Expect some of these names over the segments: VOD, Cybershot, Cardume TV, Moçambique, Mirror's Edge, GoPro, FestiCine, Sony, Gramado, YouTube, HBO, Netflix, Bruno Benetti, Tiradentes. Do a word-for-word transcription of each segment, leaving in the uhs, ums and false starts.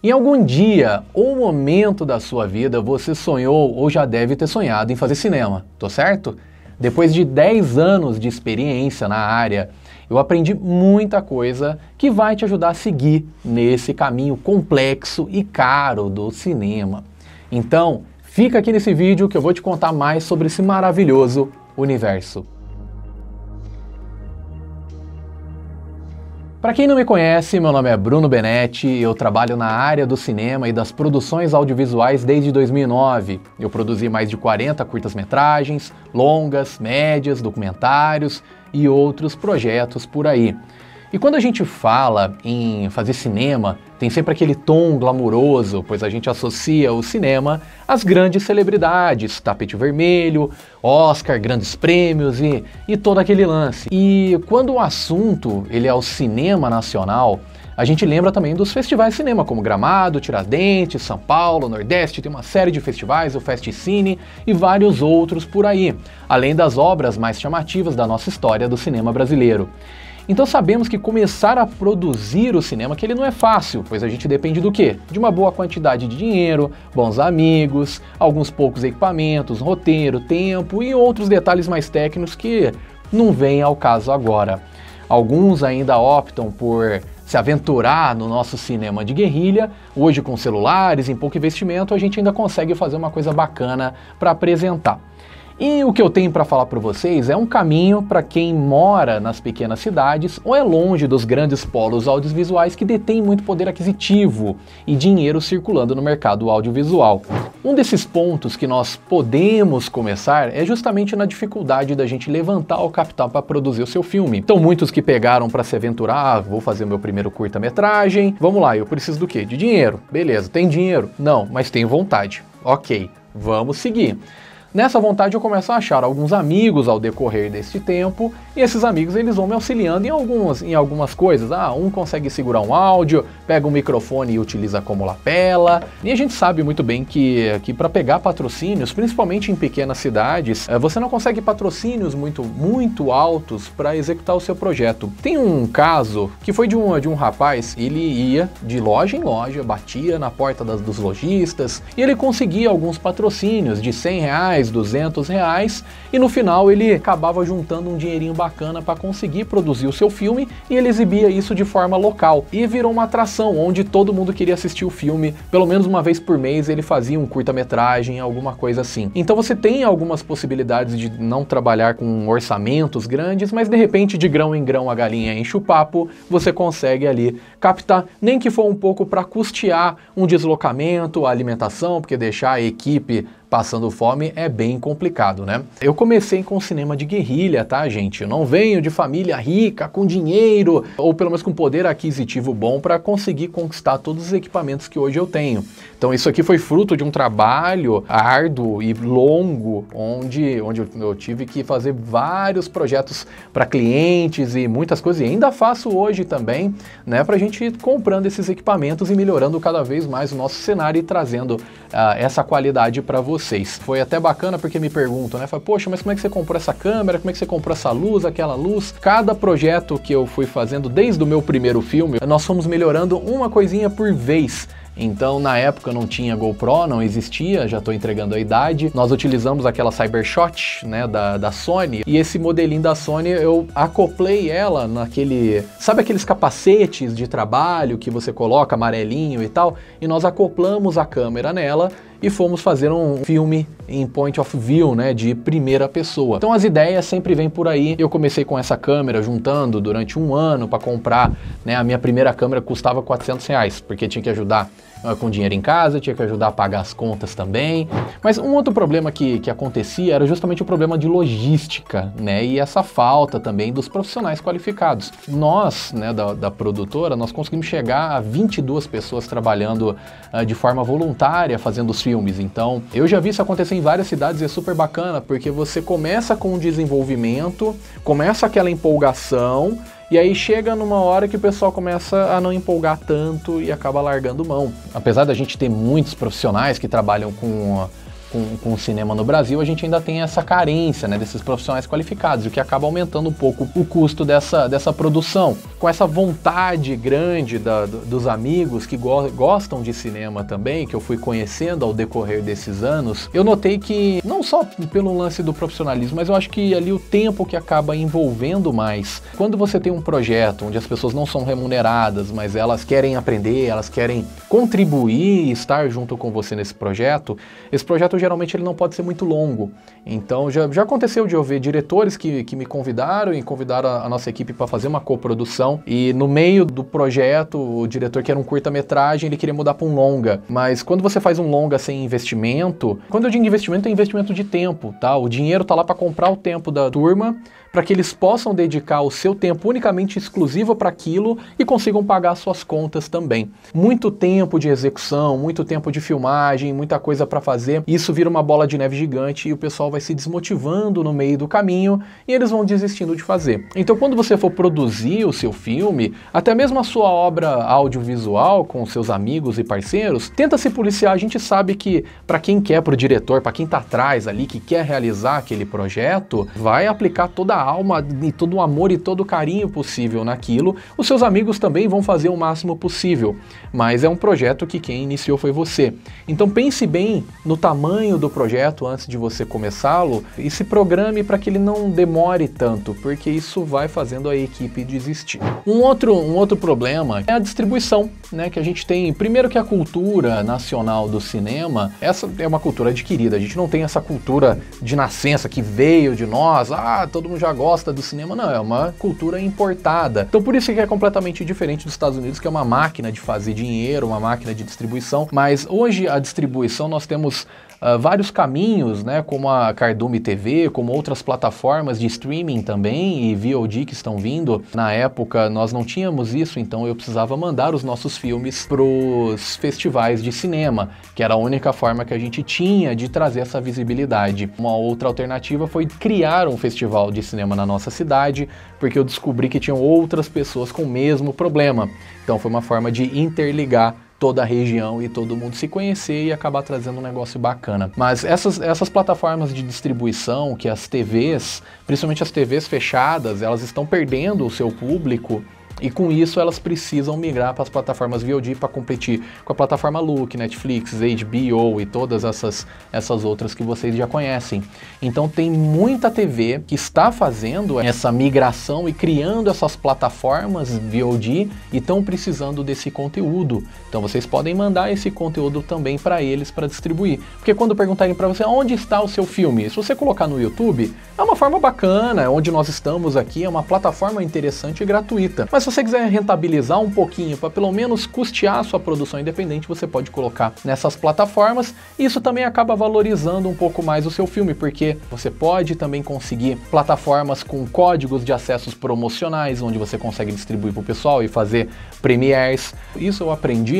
Em algum dia ou momento da sua vida, você sonhou ou já deve ter sonhado em fazer cinema, tô certo? Depois de dez anos de experiência na área, eu aprendi muita coisa que vai te ajudar a seguir nesse caminho complexo e caro do cinema. Então, fica aqui nesse vídeo que eu vou te contar mais sobre esse maravilhoso universo. Para quem não me conhece, meu nome é Bruno Benetti, eu trabalho na área do cinema e das produções audiovisuais desde dois mil e nove. Eu produzi mais de quarenta curtas-metragens, longas, médias, documentários e outros projetos por aí. E quando a gente fala em fazer cinema, tem sempre aquele tom glamuroso, pois a gente associa o cinema às grandes celebridades, tapete vermelho, Oscar, grandes prêmios e, e todo aquele lance. E quando o assunto ele é o cinema nacional, a gente lembra também dos festivais de cinema, como Gramado, Tiradentes, São Paulo, Nordeste, tem uma série de festivais, o FestiCine e vários outros por aí, além das obras mais chamativas da nossa história do cinema brasileiro. Então sabemos que começar a produzir o cinema, que ele não é fácil, pois a gente depende do quê? De uma boa quantidade de dinheiro, bons amigos, alguns poucos equipamentos, roteiro, tempo e outros detalhes mais técnicos que não vêm ao caso agora. Alguns ainda optam por se aventurar no nosso cinema de guerrilha. Hoje com celulares, em pouco investimento, a gente ainda consegue fazer uma coisa bacana para apresentar. E o que eu tenho para falar para vocês é um caminho para quem mora nas pequenas cidades ou é longe dos grandes polos audiovisuais que detêm muito poder aquisitivo e dinheiro circulando no mercado audiovisual. Um desses pontos que nós podemos começar é justamente na dificuldade da gente levantar o capital para produzir o seu filme. Então muitos que pegaram para se aventurar, ah, vou fazer meu primeiro curta-metragem, vamos lá, eu preciso do quê? De dinheiro. Beleza, tem dinheiro? Não, mas tenho vontade. Ok, vamos seguir. Nessa vontade eu começo a achar alguns amigos ao decorrer deste tempo, e esses amigos eles vão me auxiliando em algumas, em algumas coisas. Ah, um consegue segurar um áudio, pega um microfone e utiliza como lapela. E a gente sabe muito bem que, que para pegar patrocínios, principalmente em pequenas cidades, você não consegue patrocínios muito, muito altos para executar o seu projeto. Tem um caso que foi de um, de um rapaz, ele ia de loja em loja, batia na porta das, dos lojistas, e ele conseguia alguns patrocínios de cem reais, duzentos reais, e no final ele acabava juntando um dinheirinho bacana para conseguir produzir o seu filme, e ele exibia isso de forma local e virou uma atração onde todo mundo queria assistir o filme. Pelo menos uma vez por mês ele fazia um curta-metragem, alguma coisa assim. Então você tem algumas possibilidades de não trabalhar com orçamentos grandes, mas de repente de grão em grão a galinha enche o papo, você consegue ali captar, nem que for um pouco, para custear um deslocamento, a alimentação, porque deixar a equipe passando fome é bem complicado, né? Eu comecei com cinema de guerrilha, tá, gente? Eu não venho de família rica, com dinheiro, ou pelo menos com poder aquisitivo bom para conseguir conquistar todos os equipamentos que hoje eu tenho. Então isso aqui foi fruto de um trabalho árduo e longo, onde, onde eu tive que fazer vários projetos para clientes e muitas coisas, e ainda faço hoje também, né? Pra gente ir comprando esses equipamentos e melhorando cada vez mais o nosso cenário e trazendo uh, essa qualidade para você. Vocês. Foi até bacana porque me perguntam, né? Fala, poxa, mas como é que você comprou essa câmera? Como é que você comprou essa luz, aquela luz? Cada projeto que eu fui fazendo desde o meu primeiro filme, nós fomos melhorando uma coisinha por vez. Então, na época não tinha GoPro, não existia, já estou entregando a idade. Nós utilizamos aquela Cybershot, né, da, da Sony, e esse modelinho da Sony, eu acoplei ela naquele... Sabe aqueles capacetes de trabalho que você coloca, amarelinho e tal? E nós acoplamos a câmera nela e fomos fazer um filme em point of view, né, de primeira pessoa. Então as ideias sempre vêm por aí. Eu comecei com essa câmera juntando durante um ano para comprar, né, a minha primeira câmera custava quatrocentos reais, porque tinha que ajudar com dinheiro em casa, tinha que ajudar a pagar as contas também. Mas um outro problema que, que acontecia era justamente o problema de logística, né? E essa falta também dos profissionais qualificados. Nós, né, da, da produtora, nós conseguimos chegar a vinte e duas pessoas trabalhando uh, de forma voluntária, fazendo os filmes. Então, eu já vi isso acontecer em várias cidades e é super bacana, porque você começa com o desenvolvimento, começa aquela empolgação, e aí chega numa hora que o pessoal começa a não empolgar tanto e acaba largando mão. Apesar da gente ter muitos profissionais que trabalham com, com, com cinema no Brasil, a gente ainda tem essa carência, né, desses profissionais qualificados, o que acaba aumentando um pouco o custo dessa, dessa produção. com essa vontade grande da, dos amigos que go gostam de cinema também, que eu fui conhecendo ao decorrer desses anos, eu notei que, não só pelo lance do profissionalismo, mas eu acho que ali o tempo que acaba envolvendo mais. Quando você tem um projeto onde as pessoas não são remuneradas, mas elas querem aprender, elas querem contribuir, estar junto com você nesse projeto, esse projeto geralmente ele não pode ser muito longo. Então já, já aconteceu de eu ver diretores que, que me convidaram e convidaram a, a nossa equipe para fazer uma coprodução, e no meio do projeto o diretor quer um curta-metragem, ele queria mudar para um longa. Mas quando você faz um longa sem investimento, quando eu digo investimento, é investimento de tempo, tá? O dinheiro tá lá para comprar o tempo da turma, para que eles possam dedicar o seu tempo unicamente exclusivo para aquilo e consigam pagar suas contas também. Muito tempo de execução, muito tempo de filmagem, muita coisa para fazer, isso vira uma bola de neve gigante e o pessoal vai se desmotivando no meio do caminho e eles vão desistindo de fazer. Então quando você for produzir o seu filme, até mesmo a sua obra audiovisual com seus amigos e parceiros, tenta se policiar. A gente sabe que para quem quer, para o diretor, para quem está atrás ali, que quer realizar aquele projeto, vai aplicar toda a alma e todo o amor e todo o carinho possível naquilo. Os seus amigos também vão fazer o máximo possível, mas é um projeto que quem iniciou foi você. Então pense bem no tamanho do projeto antes de você começá-lo e se programe para que ele não demore tanto, porque isso vai fazendo a equipe desistir. Um outro, um outro problema é a distribuição, né, que a gente tem. Primeiro que a cultura nacional do cinema, essa é uma cultura adquirida, a gente não tem essa cultura de nascença que veio de nós, ah, todo mundo já gosta do cinema. Não, é uma cultura importada. Então por isso que é completamente diferente dos Estados Unidos, que é uma máquina de fazer dinheiro, uma máquina de distribuição. Mas hoje a distribuição, nós temos uh, vários caminhos, né, como a Cardume T V, como outras plataformas de streaming também, e V O D que estão vindo. Na época nós não tínhamos isso, então eu precisava mandar os nossos filmes pros festivais de cinema, que era a única forma que a gente tinha de trazer essa visibilidade. Uma outra alternativa foi criar um festival de cinema na nossa cidade, porque eu descobri que tinham outras pessoas com o mesmo problema. Então foi uma forma de interligar toda a região e todo mundo se conhecer e acabar trazendo um negócio bacana. Mas essas, essas plataformas de distribuição, que as T Vs, principalmente as T Vs fechadas, elas estão perdendo o seu público. E com isso elas precisam migrar para as plataformas V O D para competir com a plataforma Look, Netflix, H B O e todas essas, essas outras que vocês já conhecem. Então tem muita T V que está fazendo essa migração e criando essas plataformas V O D e estão precisando desse conteúdo. Então vocês podem mandar esse conteúdo também para eles para distribuir. Porque quando perguntarem para você onde está o seu filme, se você colocar no YouTube, é uma forma bacana, onde nós estamos aqui, é uma plataforma interessante e gratuita. Mas se você quiser rentabilizar um pouquinho, para pelo menos custear a sua produção independente, você pode colocar nessas plataformas. Isso também acaba valorizando um pouco mais o seu filme, porque você pode também conseguir plataformas com códigos de acessos promocionais, onde você consegue distribuir para o pessoal e fazer premieres. Isso eu aprendi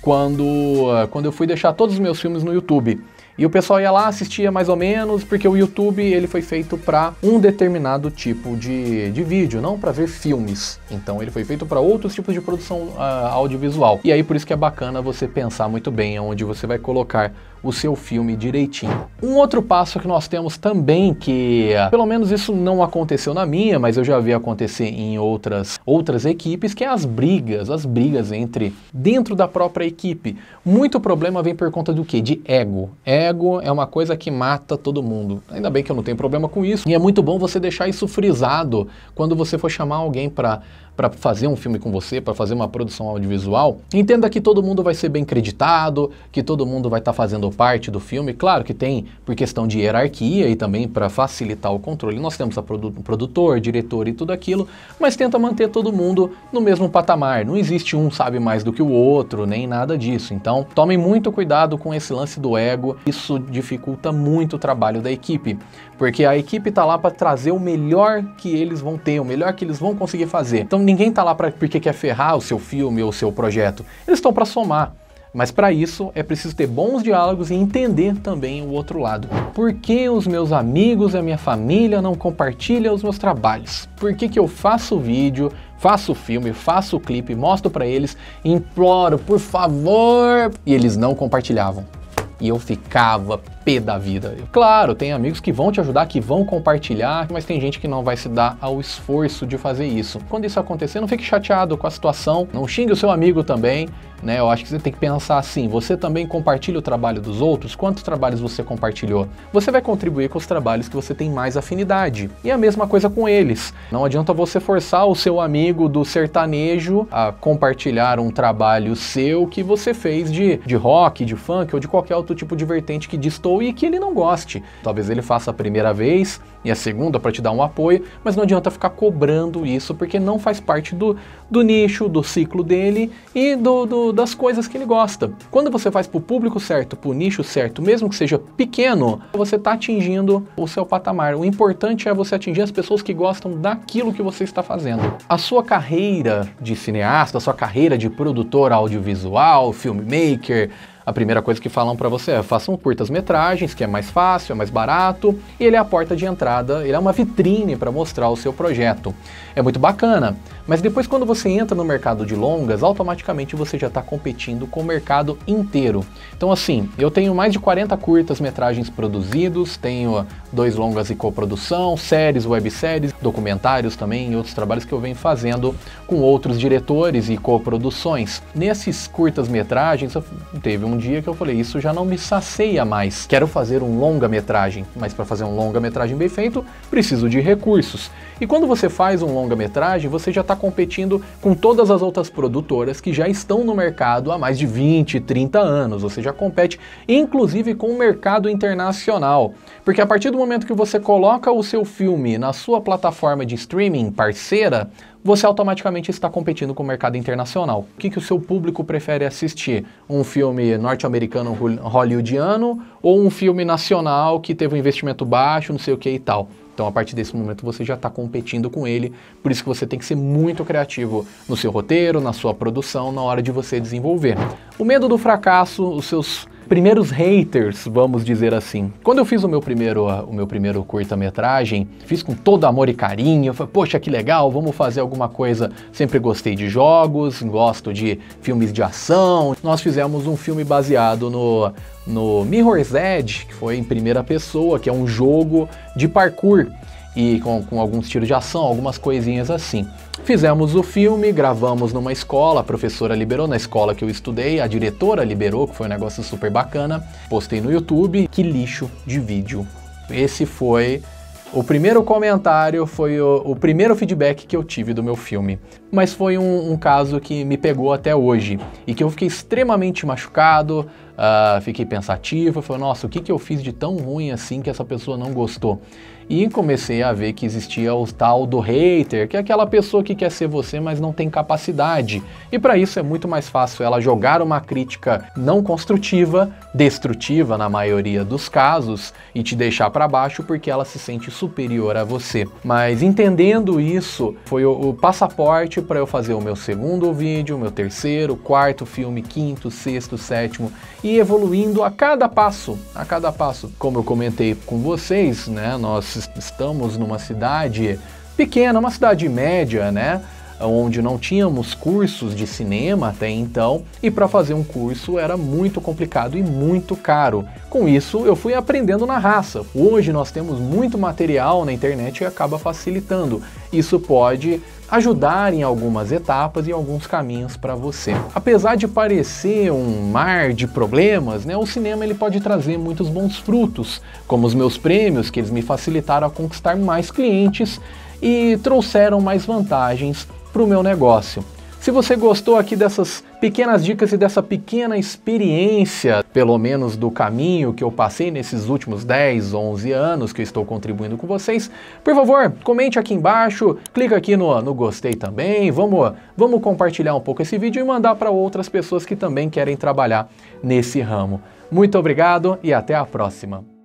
quando, quando eu fui deixar todos os meus filmes no YouTube. E o pessoal ia lá, assistia mais ou menos, porque o YouTube ele foi feito para um determinado tipo de, de vídeo, não para ver filmes. Então ele foi feito para outros tipos de produção uh, audiovisual. E aí por isso que é bacana você pensar muito bem onde você vai colocar o seu filme direitinho. Um outro passo que nós temos também, que uh, pelo menos isso não aconteceu na minha, mas eu já vi acontecer em outras, outras equipes, que é as brigas, as brigas entre dentro da própria equipe. Muito problema vem por conta do quê? De ego. É Ego é uma coisa que mata todo mundo. Ainda bem que eu não tenho problema com isso. E é muito bom você deixar isso frisado quando você for chamar alguém para para fazer um filme com você, para fazer uma produção audiovisual. Entenda que todo mundo vai ser bem creditado, que todo mundo vai estar tá fazendo parte do filme. Claro que tem, por questão de hierarquia e também para facilitar o controle. Nós temos a produ produtor, diretor e tudo aquilo, mas tenta manter todo mundo no mesmo patamar. Não existe um sabe mais do que o outro, nem nada disso. Então, tomem muito cuidado com esse lance do ego. Isso dificulta muito o trabalho da equipe, porque a equipe tá lá para trazer o melhor que eles vão ter, o melhor que eles vão conseguir fazer. Então ninguém tá lá pra, porque quer ferrar o seu filme ou o seu projeto. Eles estão para somar. Mas para isso é preciso ter bons diálogos e entender também o outro lado. Por que os meus amigos e a minha família não compartilham os meus trabalhos? Por que que eu faço vídeo, faço filme, faço clipe, mostro para eles, imploro, por favor, e eles não compartilhavam? E eu ficava pé da vida. Claro, tem amigos que vão te ajudar, que vão compartilhar, mas tem gente que não vai se dar ao esforço de fazer isso. Quando isso acontecer, não fique chateado com a situação, não xingue o seu amigo também, né? Eu acho que você tem que pensar assim, você também compartilha o trabalho dos outros? Quantos trabalhos você compartilhou? Você vai contribuir com os trabalhos que você tem mais afinidade. E a mesma coisa com eles. Não adianta você forçar o seu amigo do sertanejo a compartilhar um trabalho seu que você fez de, de rock, de funk ou de qualquer outro tipo de vertente que destoe e que ele não goste. Talvez ele faça a primeira vez e a segunda para te dar um apoio, mas não adianta ficar cobrando isso porque não faz parte do, do nicho, do ciclo dele e do, do, das coisas que ele gosta. Quando você faz para o público certo, para o nicho certo, mesmo que seja pequeno, você está atingindo o seu patamar. O importante é você atingir as pessoas que gostam daquilo que você está fazendo. A sua carreira de cineasta, a sua carreira de produtor audiovisual, filmmaker, a primeira coisa que falam para você é façam curtas-metragens, que é mais fácil, é mais barato, e ele é a porta de entrada, ele é uma vitrine para mostrar o seu projeto. É muito bacana, mas depois quando você entra no mercado de longas, automaticamente você já está competindo com o mercado inteiro. Então assim, eu tenho mais de quarenta curtas-metragens produzidos, tenho dois longas e coprodução, séries, webséries, documentários também, e outros trabalhos que eu venho fazendo com outros diretores e coproduções. Nesses curtas-metragens, teve um Um dia que eu falei, isso já não me sacia mais, quero fazer um longa-metragem, mas para fazer um longa-metragem bem feito, preciso de recursos. E quando você faz um longa-metragem, você já está competindo com todas as outras produtoras que já estão no mercado há mais de vinte, trinta anos, você já compete inclusive com o mercado internacional, porque a partir do momento que você coloca o seu filme na sua plataforma de streaming parceira, você automaticamente está competindo com o mercado internacional. O que, que o seu público prefere assistir? Um filme norte-americano hollywoodiano ou um filme nacional que teve um investimento baixo, não sei o que e tal? Então, a partir desse momento, você já está competindo com ele, por isso que você tem que ser muito criativo no seu roteiro, na sua produção, na hora de você desenvolver. O medo do fracasso, os seus primeiros haters, vamos dizer assim. Quando eu fiz o meu primeiro, o meu primeiro curta-metragem, fiz com todo amor e carinho, eu falei, poxa, que legal, vamos fazer alguma coisa. Sempre gostei de jogos, gosto de filmes de ação. Nós fizemos um filme baseado no, no Mirror's Edge, que foi em primeira pessoa, que é um jogo de parkour, e com, com alguns tiros de ação, algumas coisinhas assim. Fizemos o filme, gravamos numa escola, a professora liberou, na escola que eu estudei, a diretora liberou, que foi um negócio super bacana, postei no YouTube, que lixo de vídeo. Esse foi o primeiro comentário, foi o, o primeiro feedback que eu tive do meu filme. Mas foi um, um caso que me pegou até hoje, e que eu fiquei extremamente machucado, Uh, fiquei pensativo, falei, nossa, o que, que eu fiz de tão ruim assim que essa pessoa não gostou? E comecei a ver que existia o tal do hater, que é aquela pessoa que quer ser você, mas não tem capacidade. E para isso é muito mais fácil ela jogar uma crítica não construtiva, destrutiva na maioria dos casos, e te deixar para baixo porque ela se sente superior a você. Mas entendendo isso, foi o, o passaporte para eu fazer o meu segundo vídeo, o meu terceiro, quarto filme, quinto, sexto, sétimo, e evoluindo a cada passo, a cada passo. Como eu comentei com vocês, né, nós estamos numa cidade pequena, uma cidade média, né, onde não tínhamos cursos de cinema até então, e para fazer um curso era muito complicado e muito caro. Com isso, eu fui aprendendo na raça. Hoje nós temos muito material na internet e acaba facilitando. Isso pode ajudar em algumas etapas e alguns caminhos para você. Apesar de parecer um mar de problemas, né, o cinema ele pode trazer muitos bons frutos, como os meus prêmios, que eles me facilitaram a conquistar mais clientes e trouxeram mais vantagens para o meu negócio. Se você gostou aqui dessas pequenas dicas e dessa pequena experiência, pelo menos do caminho que eu passei nesses últimos dez, onze anos que eu estou contribuindo com vocês, por favor, comente aqui embaixo, clica aqui no, no gostei também, vamos, vamos compartilhar um pouco esse vídeo e mandar para outras pessoas que também querem trabalhar nesse ramo. Muito obrigado e até a próxima!